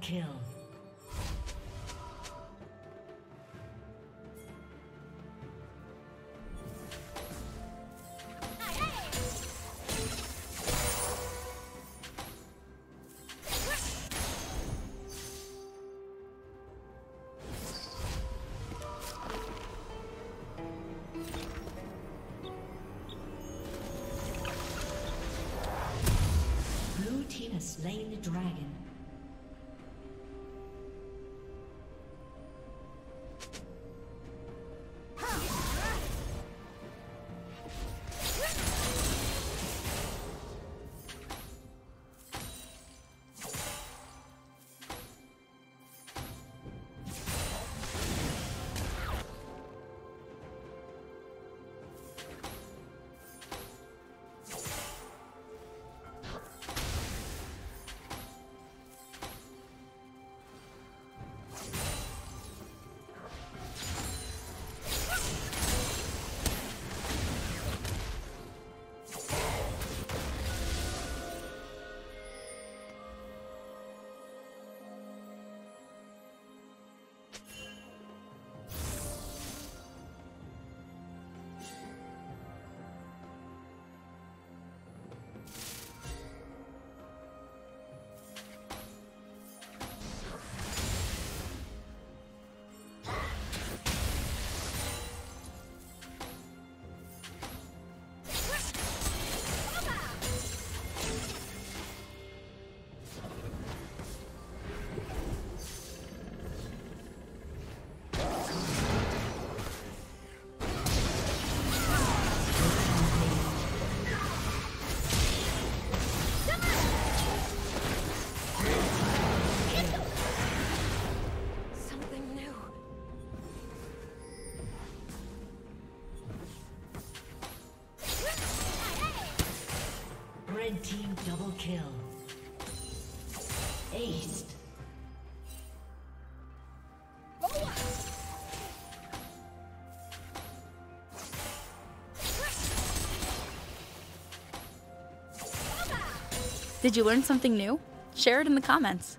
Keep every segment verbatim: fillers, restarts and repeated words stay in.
Kill. Blue team has slain the dragon. Red team double kill. Ace. Did you learn something new? Share it in the comments.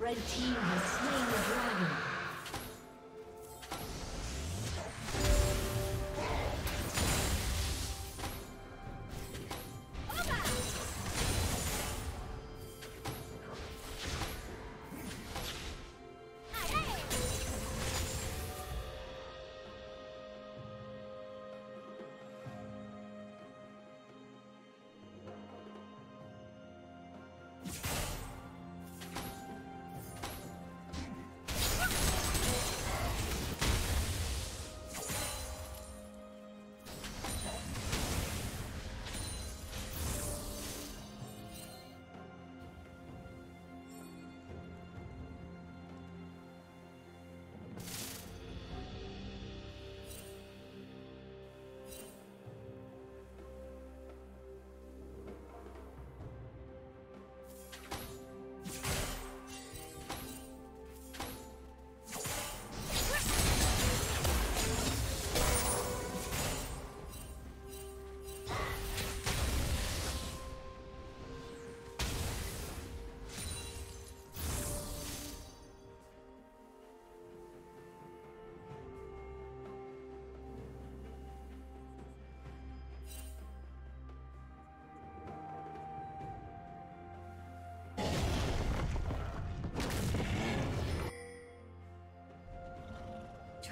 Red team has slain the dragon. What?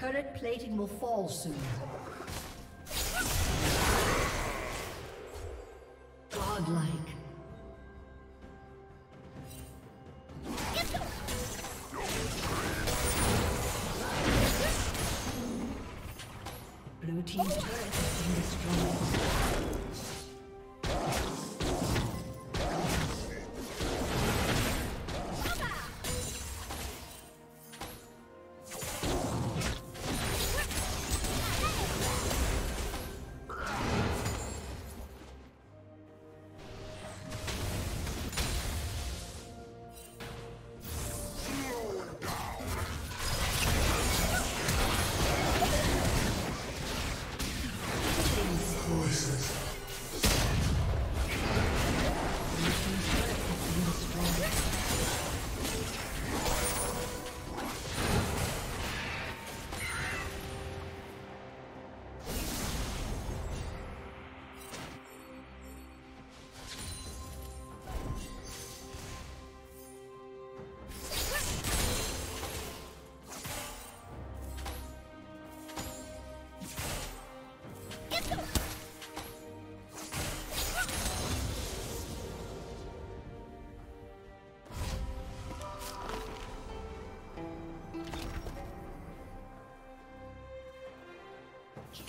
Turret plating will fall soon. Godlike. Blue team's turret has been destroyed.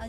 A